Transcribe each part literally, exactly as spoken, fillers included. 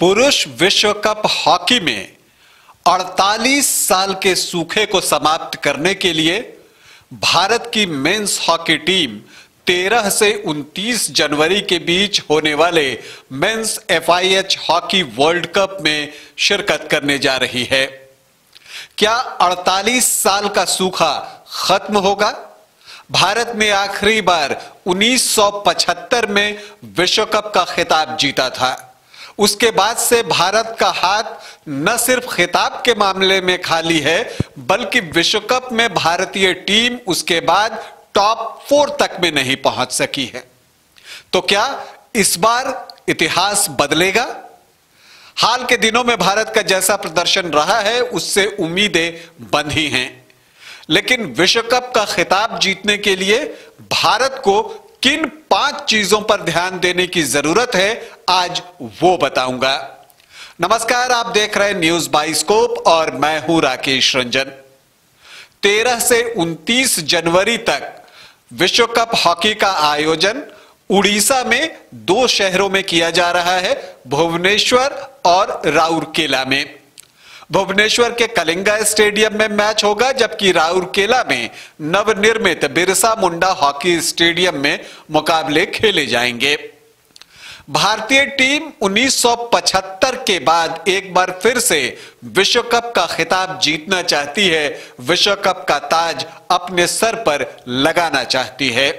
पुरुष विश्व cup hockey में अड़तालीस साल के सूखे को समाप्त करने के लिए भारत की मेंस हॉकी टीम तेरह से उनतीस जनवरी के बीच होने वाले men's F I H hockey world cup में शिरकत करने जा रही है। क्या अड़तालीस साल का सूखा खत्म होगा? भारत में आखिरी बार उन्नीस सौ पचहत्तर में विश्व कप का खिताब जीता था। उसके बाद से भारत का हाथ न सिर्फ खिताब के मामले में खाली है, बल्कि विश्व कप में भारतीय टीम उसके बाद टॉप फोर तक में नहीं पहुंच सकी है। तो क्या इस बार इतिहास बदलेगा? हाल के दिनों में भारत का जैसा प्रदर्शन रहा है, उससे उम्मीदें बंधी हैं, लेकिन विश्व कप का खिताब जीतने के लिए भारत को किन पांच चीजों पर ध्यान देने की जरूरत है, आज वो बताऊंगा। नमस्कार, आप देख रहे हैं न्यूज बाइस्कोप और मैं हूं राकेश रंजन। तेरह से उनतीस जनवरी तक विश्व कप हॉकी का आयोजन उड़ीसा में दो शहरों में किया जा रहा है, भुवनेश्वर और राउरकेला में। भुवनेश्वर के कलिंगा स्टेडियम में मैच होगा, जबकि राउरकेला में नवनिर्मित बिरसा मुंडा हॉकी स्टेडियम में मुकाबले खेले जाएंगे। भारतीय टीम उन्नीस सौ पचहत्तर के बाद एक बार फिर से विश्व कप का खिताब जीतना चाहती है, विश्व कप का ताज अपने सर पर लगाना चाहती है।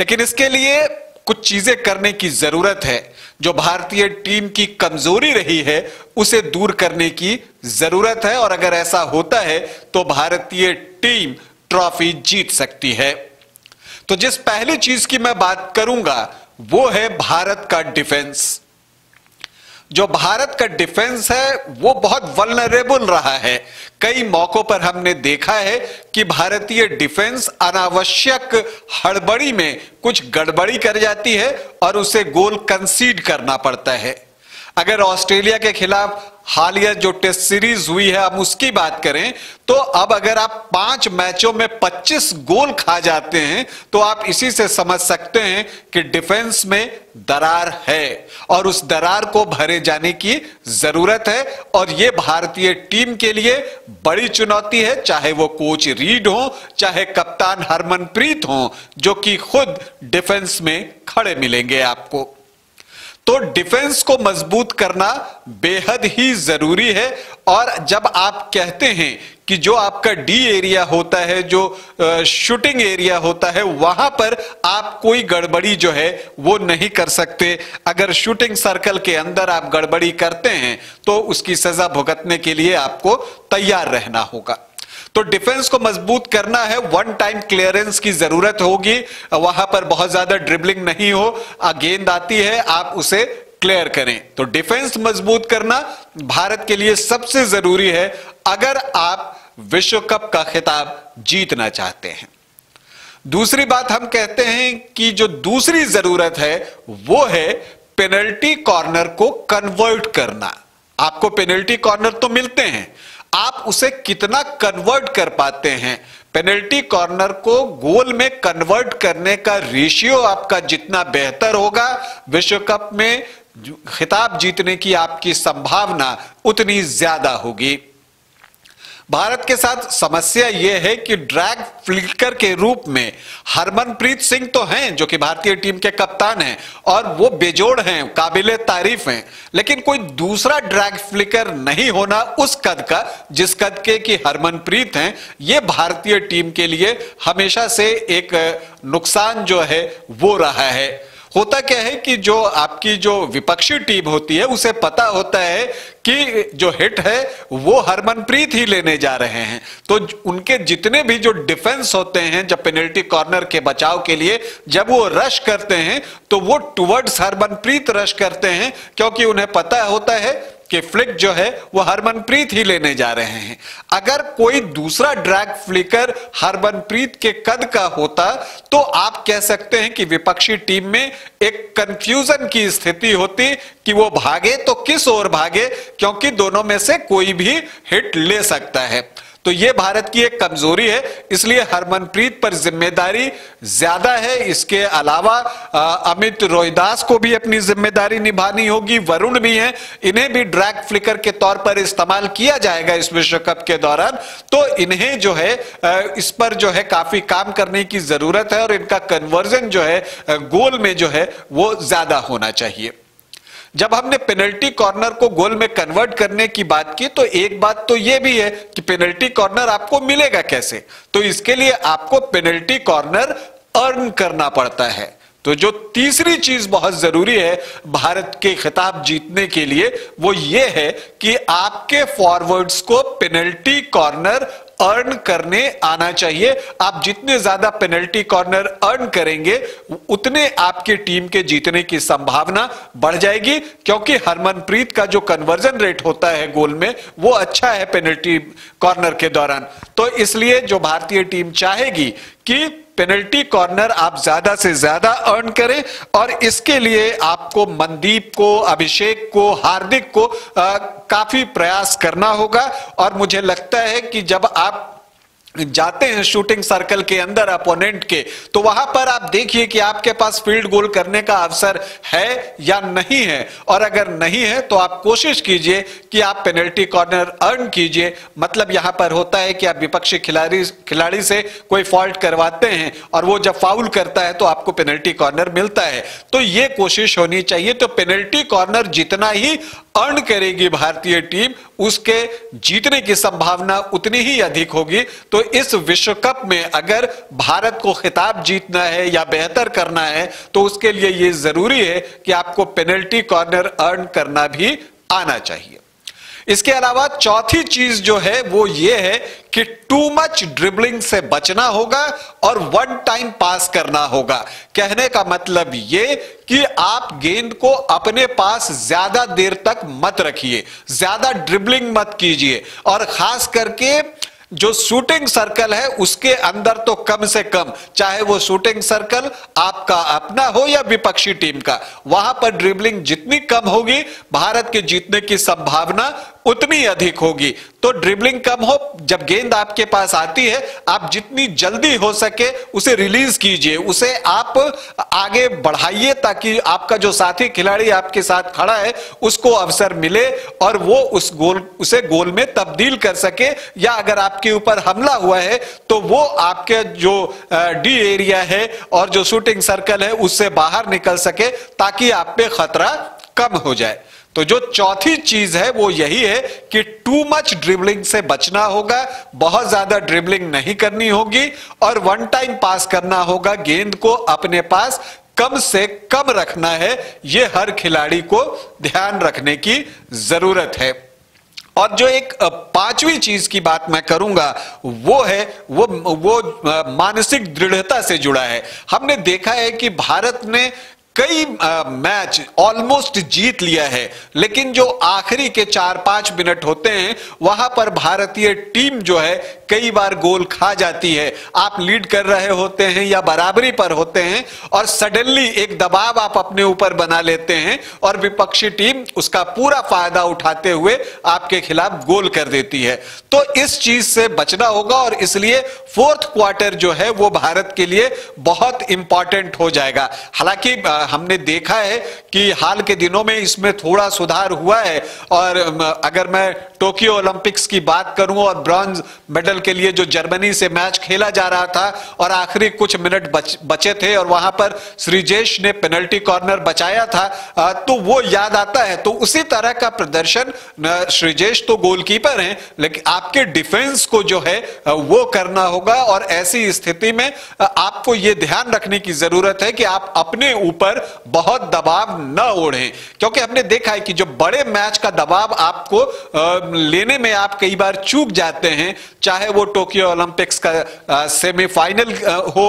लेकिन इसके लिए कुछ चीजें करने की जरूरत है। जो भारतीय टीम की कमजोरी रही है, उसे दूर करने की जरूरत है, और अगर ऐसा होता है तो भारतीय टीम ट्रॉफी जीत सकती है। तो जिस पहली चीज की मैं बात करूंगा वो है भारत का डिफेंस। जो भारत का डिफेंस है वो बहुत वल्नरेबल रहा है। कई मौकों पर हमने देखा है कि भारतीय डिफेंस अनावश्यक हड़बड़ी में कुछ गड़बड़ी कर जाती है और उसे गोल कंसीड करना पड़ता है। अगर ऑस्ट्रेलिया के खिलाफ हालिया जो टेस्ट सीरीज हुई है, हम उसकी बात करें, तो अब अगर आप पांच मैचों में पच्चीस गोल खा जाते हैं तो आप इसी से समझ सकते हैं कि डिफेंस में दरार है और उस दरार को भरे जाने की जरूरत है। और यह भारतीय टीम के लिए बड़ी चुनौती है, चाहे वो कोच रीड हो, चाहे कप्तान हरमनप्रीत हो, जो कि खुद डिफेंस में खड़े मिलेंगे आपको। तो डिफेंस को मजबूत करना बेहद ही जरूरी है। और जब आप कहते हैं कि जो आपका डी एरिया होता है, जो शूटिंग एरिया होता है, वहां पर आप कोई गड़बड़ी जो है वो नहीं कर सकते। अगर शूटिंग सर्कल के अंदर आप गड़बड़ी करते हैं तो उसकी सजा भुगतने के लिए आपको तैयार रहना होगा। तो डिफेंस को मजबूत करना है। वन टाइम क्लियरेंस की जरूरत होगी, वहां पर बहुत ज्यादा ड्रिबलिंग नहीं हो, गेंद आती है आप उसे क्लियर करें। तो डिफेंस मजबूत करना भारत के लिए सबसे जरूरी है अगर आप विश्व कप का खिताब जीतना चाहते हैं। दूसरी बात हम कहते हैं कि जो दूसरी जरूरत है वो है पेनल्टी कॉर्नर को कन्वर्ट करना। आपको पेनल्टी कॉर्नर तो मिलते हैं, आप उसे कितना कन्वर्ट कर पाते हैं। पेनल्टी कॉर्नर को गोल में कन्वर्ट करने का रेशियो आपका जितना बेहतर होगा, विश्व कप में खिताब जीतने की आपकी संभावना उतनी ज्यादा होगी। भारत के साथ समस्या यह है कि ड्रैग फ्लिकर के रूप में हरमनप्रीत सिंह तो हैं, जो कि भारतीय टीम के कप्तान हैं और वो बेजोड़ हैं, काबिले तारीफ हैं, लेकिन कोई दूसरा ड्रैग फ्लिकर नहीं होना उस कद का जिस कद के कि हरमनप्रीत हैं। ये भारतीय टीम के लिए हमेशा से एक नुकसान जो है वो रहा है। होता क्या है कि जो आपकी जो विपक्षी टीम होती है उसे पता होता है कि जो हिट है वो हरमनप्रीत ही लेने जा रहे हैं, तो उनके जितने भी जो डिफेंस होते हैं, जब पेनल्टी कॉर्नर के बचाव के लिए जब वो रश करते हैं तो वो टुवर्ड्स हरमनप्रीत रश करते हैं, क्योंकि उन्हें पता होता है कि फ्लिक जो है वो हरमनप्रीत ही लेने जा रहे हैं। अगर कोई दूसरा ड्रैग फ्लिकर हरमनप्रीत के कद का होता तो आप कह सकते हैं कि विपक्षी टीम में एक कंफ्यूजन की स्थिति होती कि वो भागे तो किस ओर भागे, क्योंकि दोनों में से कोई भी हिट ले सकता है। तो ये भारत की एक कमजोरी है, इसलिए हरमनप्रीत पर जिम्मेदारी ज्यादा है। इसके अलावा अमित रोहिदास को भी अपनी जिम्मेदारी निभानी होगी, वरुण भी हैं, इन्हें भी ड्रैग फ्लिकर के तौर पर इस्तेमाल किया जाएगा इस विश्व कप के दौरान, तो इन्हें जो है इस पर जो है काफी काम करने की जरूरत है और इनका कन्वर्जन जो है गोल में जो है वो ज्यादा होना चाहिए। जब हमने पेनल्टी कॉर्नर को गोल में कन्वर्ट करने की बात की तो एक बात तो यह भी है कि पेनल्टी कॉर्नर आपको मिलेगा कैसे, तो इसके लिए आपको पेनल्टी कॉर्नर अर्न करना पड़ता है। तो जो तीसरी चीज बहुत जरूरी है भारत के खिताब जीतने के लिए वो ये है कि आपके फॉरवर्ड्स को पेनल्टी कॉर्नर अर्न करने आना चाहिए। आप जितने ज्यादा पेनल्टी कॉर्नर अर्न करेंगे उतने आपकी टीम के जीतने की संभावना बढ़ जाएगी, क्योंकि हरमनप्रीत का जो कन्वर्जन रेट होता है गोल में वो अच्छा है पेनल्टी कॉर्नर के दौरान। तो इसलिए जो भारतीय टीम चाहेगी कि पेनल्टी कॉर्नर आप ज्यादा से ज्यादा अर्न करें, और इसके लिए आपको मनदीप को, अभिषेक को, हार्दिक को आ, काफी प्रयास करना होगा। और मुझे लगता है कि जब आप जाते हैं शूटिंग सर्कल के अंदर अपोनेंट के, तो वहां पर आप देखिए कि आपके पास फील्ड गोल करने का अवसर है या नहीं है, और अगर नहीं है तो आप कोशिश कीजिए कि आप पेनल्टी कॉर्नर अर्न कीजिए। मतलब यहां पर होता है कि आप विपक्षी खिलाड़ी खिलाड़ी से कोई फॉल्ट करवाते हैं और वो जब फाउल करता है तो आपको पेनल्टी कॉर्नर मिलता है, तो ये कोशिश होनी चाहिए। तो पेनल्टी कॉर्नर जितना ही अर्न करेगी भारतीय टीम, उसके जीतने की संभावना उतनी ही अधिक होगी। तो इस विश्व कप में अगर भारत को खिताब जीतना है या बेहतर करना है तो उसके लिए यह जरूरी है कि आपको पेनल्टी कॉर्नर अर्न करना भी आना चाहिए। इसके अलावा चौथी चीज जो है वो ये है कि टू मच ड्रिबलिंग से बचना होगा और वन टाइम पास करना होगा। कहने का मतलब ये कि आप गेंद को अपने पास ज्यादा देर तक मत रखिए, ज्यादा ड्रिबलिंग मत कीजिए, और खास करके जो शूटिंग सर्कल है उसके अंदर तो कम से कम, चाहे वो शूटिंग सर्कल आपका अपना हो या विपक्षी टीम का, वहां पर ड्रिबलिंग जितनी कम होगी भारत के जीतने की संभावना उतनी अधिक होगी। तो ड्रिबलिंग कम हो, जब गेंद आपके पास आती है आप जितनी जल्दी हो सके उसे रिलीज कीजिए, उसे आप आगे बढ़ाइए ताकि आपका जो साथी खिलाड़ी आपके साथ खड़ा है उसको अवसर मिले और वो उस गोल उसे गोल में तब्दील कर सके, या अगर आपके ऊपर हमला हुआ है तो वो आपके जो डी एरिया है और जो शूटिंग सर्कल है उससे बाहर निकल सके ताकि आप पे खतरा कम हो जाए। तो जो चौथी चीज है वो यही है कि टू मच ड्रिबलिंग से बचना होगा, बहुत ज्यादा ड्रिबलिंग नहीं करनी होगी, और वन टाइम पास करना होगा, गेंद को अपने पास कम से कम रखना है। ये हर खिलाड़ी को ध्यान रखने की जरूरत है। और जो एक पांचवी चीज की बात मैं करूंगा वो है वो वो मानसिक दृढ़ता से जुड़ा है। हमने देखा है कि भारत ने कई मैच ऑलमोस्ट जीत लिया है, लेकिन जो आखिरी के चार पांच मिनट होते हैं वहां पर भारतीय टीम जो है कई बार गोल खा जाती है। आप लीड कर रहे होते हैं या बराबरी पर होते हैं और सडनली एक दबाव आप अपने ऊपर बना लेते हैं और विपक्षी टीम उसका पूरा फायदा उठाते हुए आपके खिलाफ गोल कर देती है। तो इस चीज से बचना होगा और इसलिए फोर्थ क्वार्टर जो है वो भारत के लिए बहुत इंपॉर्टेंट हो जाएगा। हालांकि हमने देखा है कि हाल के दिनों में इसमें थोड़ा सुधार हुआ है, और अगर मैं टोक्यो ओलंपिक्स की बात करूं और ब्रॉन्ज मेडल के लिए जो जर्मनी से मैच खेला जा रहा था और आखिरी कुछ मिनट बच, बचे थे और वहां पर श्रीजेश ने पेनल्टी कॉर्नर बचाया था, तो वो याद आता है। तो उसी तरह का प्रदर्शन, श्रीजेश तो गोलकीपर हैं लेकिन आपके डिफेंस को जो है वो करना होगा, और ऐसी स्थिति में आपको यह ध्यान रखने की जरूरत है कि आप अपने ऊपर बहुत दबाव न ओढ़ें, क्योंकि हमने देखा है कि जो बड़े मैच का दबाव आपको लेने में आप कई बार चूक जाते हैं, चाहे वो टोक्यो ओलंपिक्स का सेमीफाइनल हो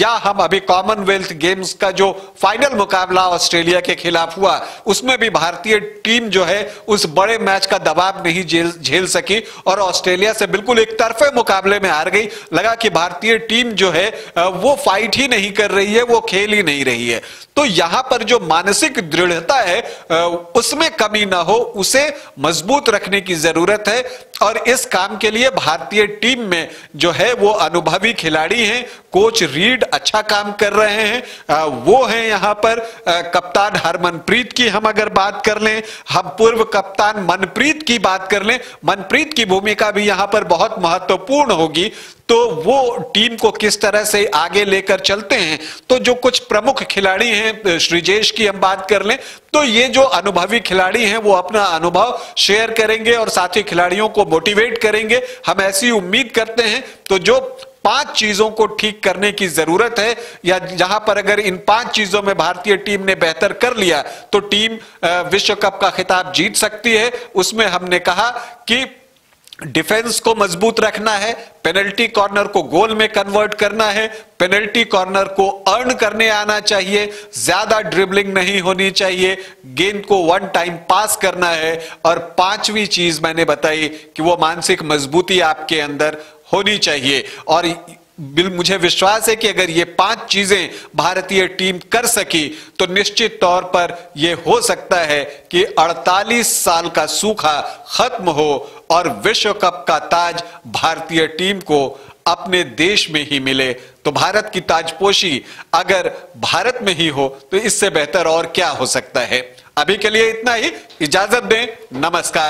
या हम अभी कॉमनवेल्थ गेम्स का जो फाइनल मुकाबला ऑस्ट्रेलिया के खिलाफ हुआ उसमें भी भारतीय टीम जो है उस बड़े मैच का दबाव नहीं झेल सकी और ऑस्ट्रेलिया से बिल्कुल एक तरफे मुकाबले में हार गई। लगा कि भारतीय टीम जो है वो फाइट ही नहीं कर रही है, वो खेल ही नहीं रही है। तो यहां पर जो मानसिक दृढ़ता है उसमें कमी ना हो, उसे मजबूत रखने की जरूरत है। और इस काम के लिए भारतीय टीम में जो है वो अनुभवी खिलाड़ी हैं, कोच रीड अच्छा काम कर रहे हैं, वो हैं यहाँ पर। कप्तान हरमनप्रीत की हम अगर बात कर लें, हम पूर्व कप्तान मनप्रीत की बात कर लें, मनप्रीत की भूमिका भी यहाँ पर बहुत महत्वपूर्ण होगी। तो वो टीम को किस तरह से आगे लेकर चलते हैं, तो जो कुछ प्रमुख खिलाड़ी हैं, श्रीजेश की हम बात कर लें, तो ये जो अनुभवी खिलाड़ी हैं वो अपना अनुभव शेयर करेंगे और साथ ही खिलाड़ियों को मोटिवेट करेंगे, हम ऐसी उम्मीद करते हैं। तो जो पांच चीजों को ठीक करने की जरूरत है, या जहां पर अगर इन पांच चीजों में भारतीय टीम ने बेहतर कर लिया तो टीम विश्व कप का खिताब जीत सकती है। उसमें हमने कहा कि डिफेंस को मजबूत रखना है, पेनल्टी कॉर्नर को गोल में कन्वर्ट करना है, पेनल्टी कॉर्नर को अर्न करने आना चाहिए, ज्यादा ड्रिबलिंग नहीं होनी चाहिए, गेंद को वन टाइम पास करना है, और पांचवी चीज मैंने बताई कि वो मानसिक मजबूती आपके अंदर होनी चाहिए। और मुझे विश्वास है कि अगर ये पांच चीजें भारतीय टीम कर सकी तो निश्चित तौर पर यह हो सकता है कि अड़तालीस साल का सूखा खत्म हो और विश्व कप का ताज भारतीय टीम को अपने देश में ही मिले। तो भारत की ताजपोशी अगर भारत में ही हो तो इससे बेहतर और क्या हो सकता है। अभी के लिए इतना ही, इजाजत दें, नमस्कार।